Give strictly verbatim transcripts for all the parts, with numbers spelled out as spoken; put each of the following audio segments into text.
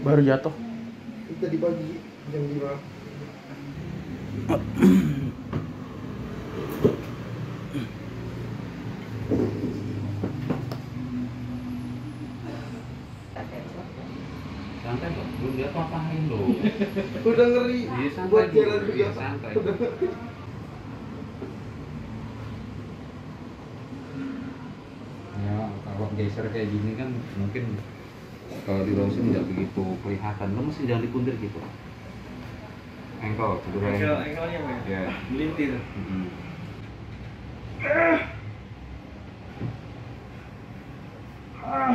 Baru jatuh. Tadi pagi jam lima. Santai loh, belum dia papahin loh. Udah ngeri ya, buat jalan dia santai. Ya kalau geser kayak gini kan mungkin kalau di bawah sini nggak begitu kelihatan. Lo mesti jangan dikuntir gitu. Engkol, segera. Engkol, engkolnya apa ya? Melintir. Mm-hmm. Ah. Ah.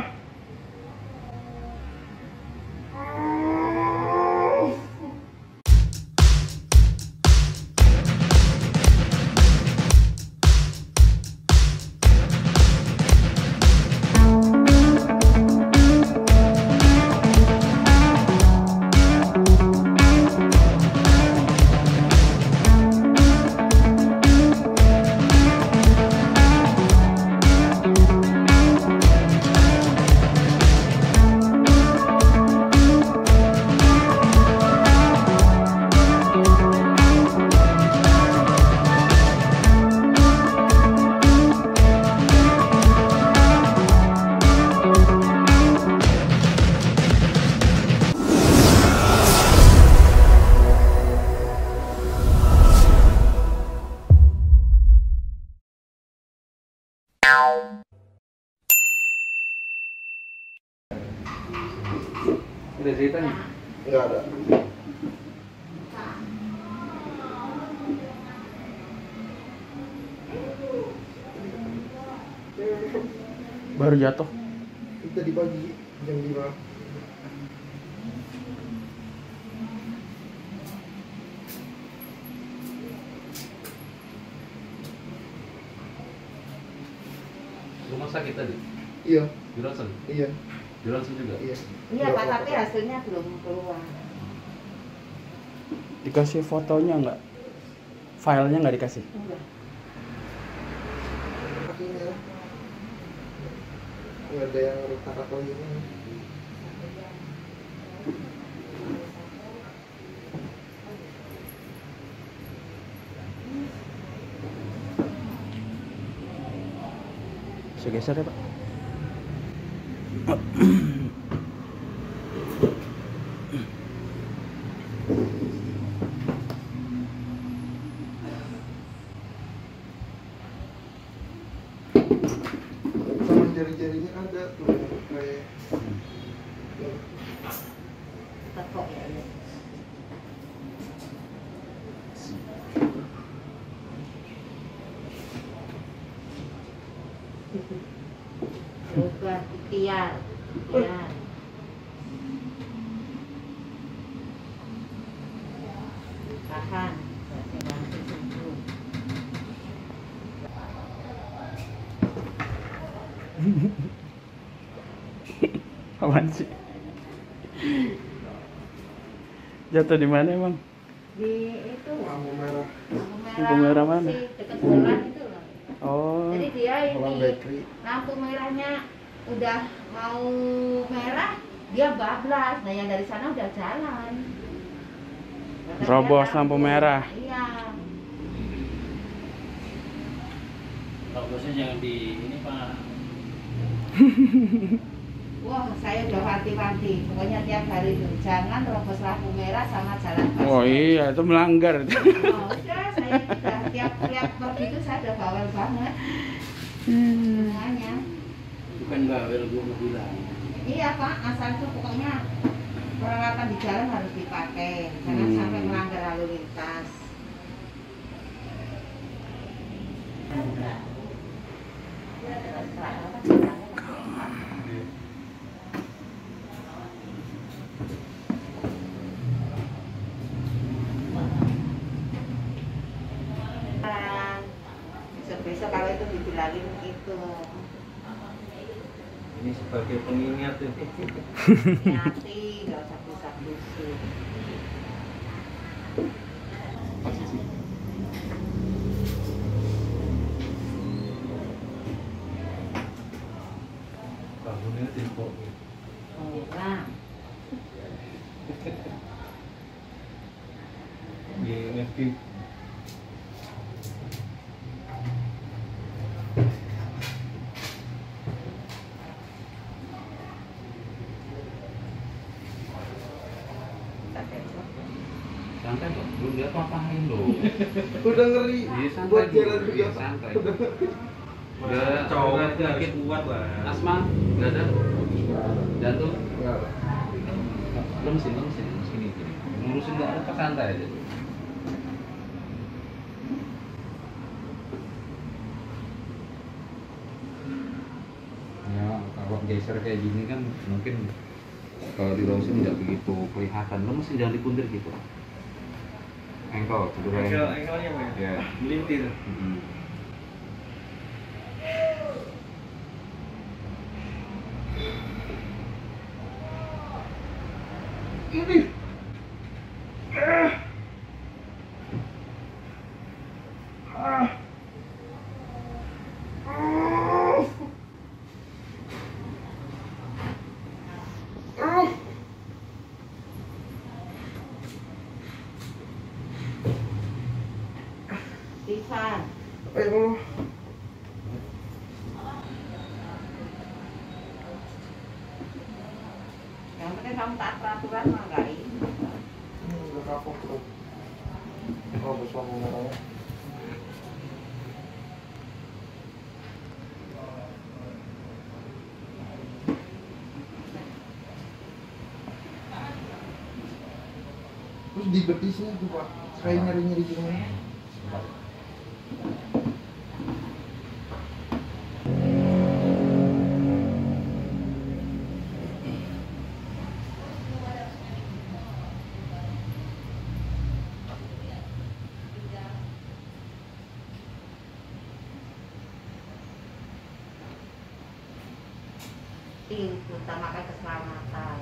Ada ceritanya? Enggak ada. Baru jatuh. Tadi pagi jam lima. Rumah sakit tadi? Iya. Di Ronsen? Iya. Di Ronsen juga? Iya. Iya Pak, tapi hasilnya belum keluar. Dikasih fotonya nggak? Filenya nggak dikasih? Enggak. Nggak ada yang rusak lagi. Geser ya Pak. Sama jari-jarinya ada tuh kayak tekok ya. Bukan ikhtiar, ikhtiar. Tahan. Apaan sih? Jatuh di mana emang? Di itu. Lampu merah. Lampu merah mana? Dekat sekolah itu loh. Oh. Jadi dia ini lampu merahnya udah mau merah dia bablas, nah yang dari sana udah jalan robos lampu merah. Iya robosnya jangan di ini Pak. Wah saya udah wanti-wanti pokoknya tiap hari itu jangan robos lampu merah sama jalan pasir. Oh iya itu melanggar. Oh udah saya udah tiap tiap begitu saya udah bawel banget semuanya. Hmm. Bukan bawel, gue bilang. Iya Pak, asal itu pokoknya peralatan di jalan harus dipakai, jangan hmm. sampai melanggar lalu lintas. Besok kalau itu dibilangin itu. Ini sebagai pengingat itu. Hati, nggak usah pusat-pusat. Posisi. Bangunnya timpok. Oh, G M F Q santai loh, belum dia apa-apain loh. Udah ngeri buat jalan juga santai. Udah cowok dikit kuat lah. Asma, nggak ada jantung, nggak ada. Lemesin, lemesin, sini sini. Ngurusin nggak apa, santai aja. Ya kalau geser kayak gini kan mungkin kalau di longsin tidak begitu kelihatan. Lemesin jangan dikuntir gitu. Engkel, cedera engkel. Engkelnya apa ya? Melintir. Ini. Ah. Ah. Ivan. Ayo. Yang penting kamu tak peraturan mah enggak ini. Enggak kapok tuh. Oh, besok mau. Terus di betisnya tuh, Pak. Kayak nyeri-nyeri gimana? Utamakan keselamatan.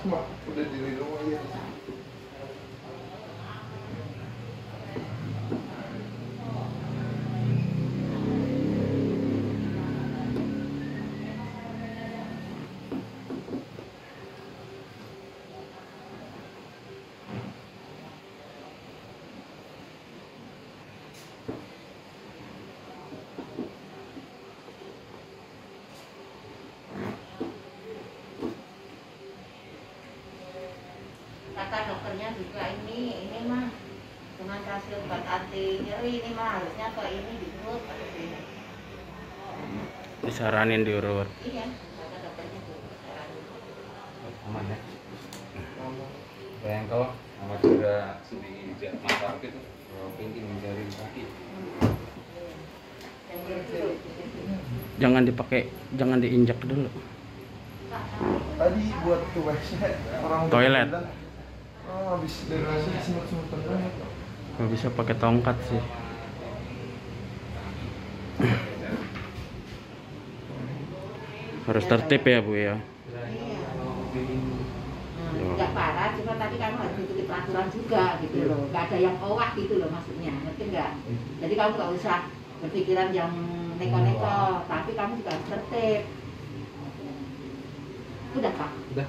Cuma udah diri doang ya. Kata dokternya juga ini, ini mah cuma kasih obat anti nyeri, ini mah harusnya ke ini diurut. Disaranin diurut. Iya, kata dokternya juga disaranin. Aman ya? Bayang kalau sama juga sedih mata aku itu, pengen mencari kaki. Jangan dipakai, jangan diinjak dulu. Tadi buat toilet, orang toilet. Oh, habis dari hasil semut-semutan banget. Gak bisa pakai tongkat sih. Harus tertib ya Bu ya. Iya. Hmm, gak parah, cuma tadi kamu harus ikuti peraturan juga gitu loh. Gak ada yang owah gitu loh maksudnya, ngerti nggak? Jadi kamu gak usah berpikiran yang neko-neko, tapi kamu juga harus tertib. Udah Pak? Udah.